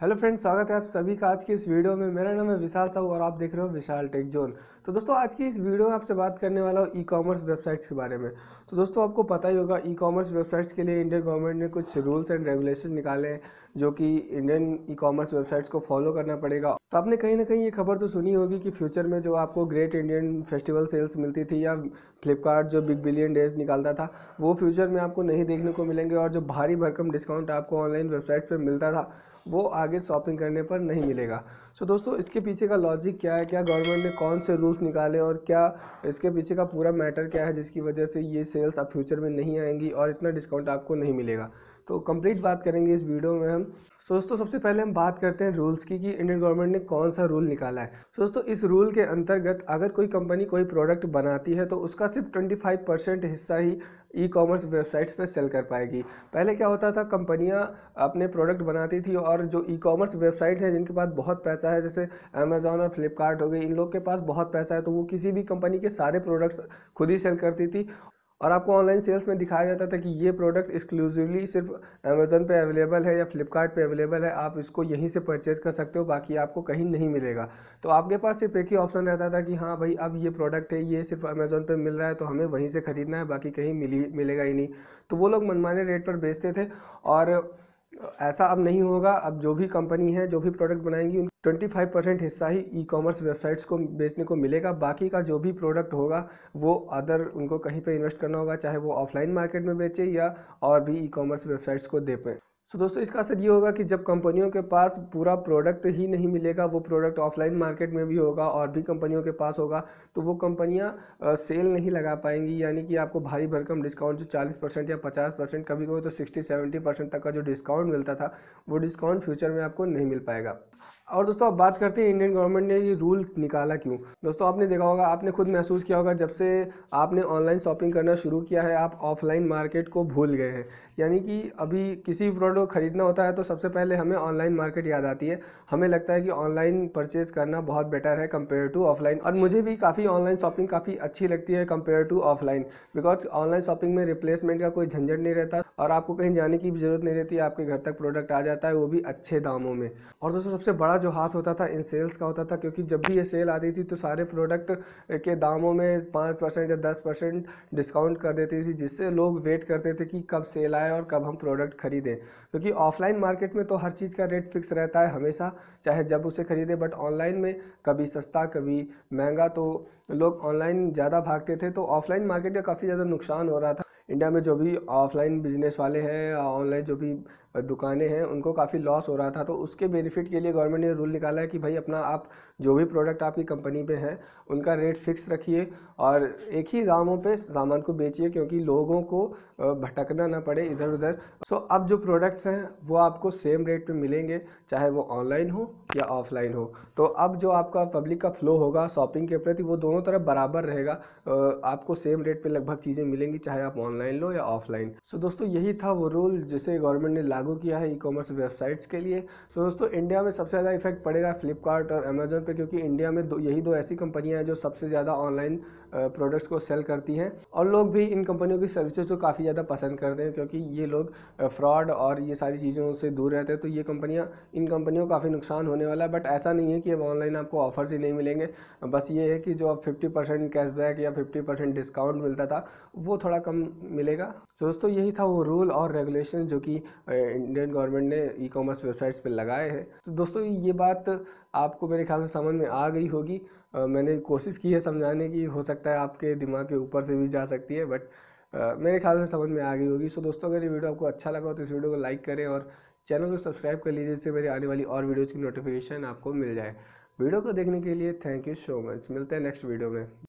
Hello friends, स्वागत है आप सभी का आज की इस वीडियो में। मेरा नाम है विशाल साहू और आप देख रहे हो विशाल टेक जोन। तो दोस्तों, आज की इस वीडियो में आपसे बात करने वाला हूँ ई कॉमर्स वेबसाइट्स के बारे में। तो दोस्तों, आपको पता ही होगा ई कॉमर्स वेबसाइट्स के लिए इंडियन गवर्नमेंट ने कुछ रूल्स एंड रेगुलेशन निकाले हैं जो कि इंडियन ई कॉमर्स वेबसाइट्स को फॉलो करना पड़ेगा। तो आपने कहीं ना कहीं ये खबर तो सुनी होगी कि फ्यूचर में जो आपको ग्रेट इंडियन फेस्टिवल सेल्स मिलती थी या फ्लिपकार्ट जो बिग बिलियन डेज निकालता था, वो फ्यूचर में आपको नहीं देखने को मिलेंगे और जो भारी भरकम डिस्काउंट आपको ऑनलाइन वेबसाइट पर मिलता था वो आगे शॉपिंग करने पर नहीं मिलेगा। सो दोस्तों, इसके पीछे का लॉजिक क्या है, क्या गवर्नमेंट ने कौन से रूल्स निकाले और क्या इसके पीछे का पूरा मैटर क्या है जिसकी वजह से ये सेल्स अब फ्यूचर में नहीं आएंगी और इतना डिस्काउंट आपको नहीं मिलेगा, तो कंप्लीट बात करेंगे इस वीडियो में हम। सो दोस्तों, सबसे पहले हम बात करते हैं रूल्स की कि इंडियन गवर्नमेंट ने कौन सा रूल निकाला है। सो दोस्तों, इस रूल के अंतर्गत अगर कोई कंपनी कोई प्रोडक्ट बनाती है तो उसका सिर्फ 25% हिस्सा ही ई कॉमर्स वेबसाइट्स पर सेल कर पाएगी। पहले क्या होता था, कंपनियां अपने प्रोडक्ट बनाती थी और जो ई कॉमर्स वेबसाइट्स हैं जिनके पास बहुत पैसा है, जैसे अमेजॉन और फ्लिपकार्ट हो गई, इन लोग के पास बहुत पैसा है तो वो किसी भी कंपनी के सारे प्रोडक्ट्स खुद ही सेल करती थी और आपको ऑनलाइन सेल्स में दिखाया जाता था कि ये प्रोडक्ट एक्सक्लूसिवली सिर्फ अमेज़न पे अवेलेबल है या फ्लिपकार्ट पे अवेलेबल है, आप इसको यहीं से परचेज़ कर सकते हो, बाकी आपको कहीं नहीं मिलेगा। तो आपके पास सिर्फ एक ही ऑप्शन रहता था कि हाँ भाई, अब ये प्रोडक्ट है, ये सिर्फ अमेज़न पे मिल रहा है तो हमें वहीं से ख़रीदना है, बाकी कहीं मिलेगा ही नहीं। तो वो लोग मनमाने रेट पर बेचते थे और ऐसा अब नहीं होगा। अब जो भी कंपनी है, जो भी प्रोडक्ट बनाएंगी, उन 25% हिस्सा ही ई कॉमर्स वेबसाइट्स को बेचने को मिलेगा। बाकी का जो भी प्रोडक्ट होगा वो अदर उनको कहीं पे इन्वेस्ट करना होगा, चाहे वो ऑफलाइन मार्केट में बेचे या और भी ई कॉमर्स वेबसाइट्स को दे पाए। सो दोस्तों, इसका असर ये होगा कि जब कंपनियों के पास पूरा प्रोडक्ट ही नहीं मिलेगा, वो प्रोडक्ट ऑफलाइन मार्केट में भी होगा और भी कंपनियों के पास होगा, तो वो कंपनियां सेल नहीं लगा पाएंगी। यानी कि आपको भारी भरकम डिस्काउंट जो 40% या 50%, कभी कभी तो 60-70% तक का जो डिस्काउंट मिलता था वो डिस्काउंट फ्यूचर में आपको नहीं मिल पाएगा। और दोस्तों, अब बात करते हैं इंडियन गवर्नमेंट ने ये रूल निकाला क्यों। दोस्तों, आपने देखा होगा, आपने खुद महसूस किया होगा, जब से आपने ऑनलाइन शॉपिंग करना शुरू किया है आप ऑफलाइन मार्केट को भूल गए हैं। यानी कि अभी किसी भी प्रोडक्ट खरीदना होता है तो सबसे पहले हमें ऑनलाइन मार्केट याद आती है, हमें लगता है कि ऑनलाइन परचेज़ करना बहुत बेटर है कंपेयर टू ऑफलाइन। और मुझे भी काफ़ी ऑनलाइन शॉपिंग काफ़ी अच्छी लगती है compare to offline, because online shopping में रिप्लेसमेंट का कोई झंझट नहीं रहता और आपको कहीं जाने की भी ज़रूरत नहीं रहती, आपके घर तक प्रोडक्ट आ जाता है वो भी अच्छे दामों में। और दोस्तों, सबसे बड़ा जो हाथ होता था इन सेल्स का होता था, क्योंकि जब भी ये सेल आती थी तो सारे प्रोडक्ट के दामों में 5% या 10% डिस्काउंट कर देती थी, जिससे लोग वेट करते थे कि कब सेल आए और कब हम प्रोडक्ट खरीदें। क्योंकि ऑफलाइन मार्केट में तो हर चीज़ का रेट फिक्स रहता है हमेशा, चाहे जब उसे खरीदें, बट ऑनलाइन में कभी सस्ता कभी महंगा, तो लोग ऑनलाइन ज़्यादा भागते थे। तो ऑफलाइन मार्केट का काफ़ी ज़्यादा नुकसान हो रहा था। इंडिया में जो भी ऑफलाइन बिजनेस वाले हैं, ऑनलाइन जो भी दुकानें हैं, उनको काफ़ी लॉस हो रहा था। तो उसके बेनिफिट के लिए गवर्नमेंट ने रूल निकाला है कि भाई अपना आप जो भी प्रोडक्ट आपकी कंपनी पे हैं उनका रेट फिक्स रखिए और एक ही दामों पे सामान को बेचिए, क्योंकि लोगों को भटकना ना पड़े इधर उधर। सो अब जो प्रोडक्ट्स हैं वो आपको सेम रेट पर मिलेंगे, चाहे वो ऑनलाइन हो या ऑफलाइन हो। तो अब जो आपका पब्लिक का फ्लो होगा शॉपिंग के प्रति, वो दोनों तरफ बराबर रहेगा, आपको सेम रेट पर लगभग चीज़ें मिलेंगी, चाहे आप ऑनलाइन लो या ऑफलाइन। सो दोस्तों, यही था वो रूल जिसे गवर्नमेंट ने लागू किया है ई कॉमर्स वेबसाइट्स के लिए। सो दोस्तों, इंडिया में सबसे ज़्यादा इफेक्ट पड़ेगा फ्लिपकार्ट और अमेजोन पे, क्योंकि इंडिया में यही दो ऐसी कंपनियां हैं जो सबसे ज़्यादा ऑनलाइन प्रोडक्ट्स को सेल करती हैं और लोग भी इन कंपनियों की सर्विसेज को काफ़ी ज़्यादा पसंद करते हैं, क्योंकि ये लोग फ्रॉड और ये सारी चीज़ों से दूर रहते हैं। तो ये कंपनियाँ, इन कंपनियों का काफ़ी नुकसान होने वाला है। बट ऐसा नहीं है कि अब ऑनलाइन आपको ऑफर्स ही नहीं मिलेंगे, बस ये है कि जो अब 50% कैशबैक या 50% डिस्काउंट मिलता था वो थोड़ा कम मिलेगा। तो दोस्तों, यही था वो रूल और रेगुलेशन जो कि इंडियन गवर्नमेंट ने ई कॉमर्स वेबसाइट्स पर लगाए हैं। तो दोस्तों, ये बात आपको मेरे ख्याल से समझ में आ गई होगी। मैंने कोशिश की है समझाने की, हो सकता है आपके दिमाग के ऊपर से भी जा सकती है, बट मेरे ख्याल से समझ में आ गई होगी। सो दोस्तों, अगर ये वीडियो आपको अच्छा लगा हो तो इस वीडियो को लाइक करें और चैनल को सब्सक्राइब कर लीजिए, जिससे मेरी आने वाली और वीडियोज़ की नोटिफिकेशन आपको मिल जाए। वीडियो को देखने के लिए थैंक यू सो मच। मिलते हैं नेक्स्ट वीडियो में।